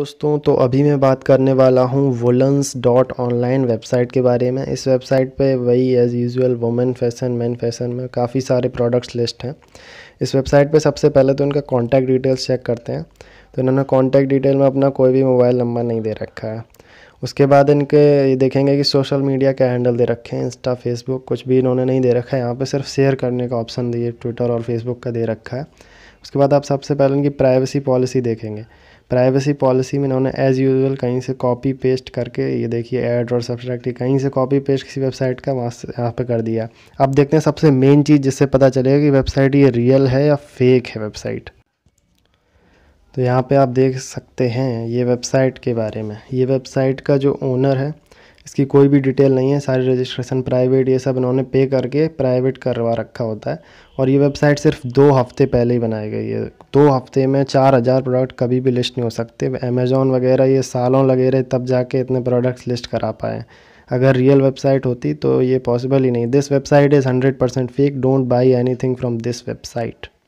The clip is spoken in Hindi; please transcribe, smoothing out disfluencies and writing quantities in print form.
दोस्तों, तो अभी मैं बात करने वाला हूँ Woolens.online वेबसाइट के बारे में। इस वेबसाइट पे वही as usual women fashion, men fashion में काफ़ी सारे प्रोडक्ट्स लिस्ट हैं। इस वेबसाइट पे सबसे पहले तो इनका कॉन्टैक्ट डिटेल्स चेक करते हैं। तो इन्होंने कॉन्टैक्ट डिटेल में अपना कोई भी मोबाइल नंबर नहीं दे रखा है। उसके बाद इनके ये देखेंगे कि सोशल मीडिया के हैंडल दे रखे हैं, इंस्टा, फेसबुक, कुछ भी इन्होंने नहीं दे रखा है। यहाँ पर सिर्फ शेयर करने का ऑप्शन दिए, ट्विटर और फेसबुक का दे रखा है। उसके बाद आप सबसे पहले इनकी प्राइवेसी पॉलिसी देखेंगे। प्राइवेसी पॉलिसी में इन्होंने एज़ यूजुअल कहीं से कॉपी पेस्ट करके, ये देखिए ऐड और सब्सट्रैक्ट कहीं से कॉपी पेस्ट किसी वेबसाइट का वहाँ से यहाँ पर कर दिया। अब देखते हैं सबसे मेन चीज़ जिससे पता चलेगा कि वेबसाइट ये रियल है या फेक है वेबसाइट। तो यहाँ पे आप देख सकते हैं ये वेबसाइट के बारे में, ये वेबसाइट का जो ओनर है इसकी कोई भी डिटेल नहीं है। सारी रजिस्ट्रेशन प्राइवेट, ये सब इन्होंने पे करके प्राइवेट करवा रखा होता है। और ये वेबसाइट सिर्फ 2 हफ्ते पहले ही बनाई गई है। 2 हफ्ते में 4000 प्रोडक्ट कभी भी लिस्ट नहीं हो सकते। अमेज़ॉन वगैरह ये सालों लगे रहे तब जाके इतने प्रोडक्ट्स लिस्ट करा पाए। अगर रियल वेबसाइट होती तो ये पॉसिबल ही नहीं। This website is 100% fake, don't buy anything from this website.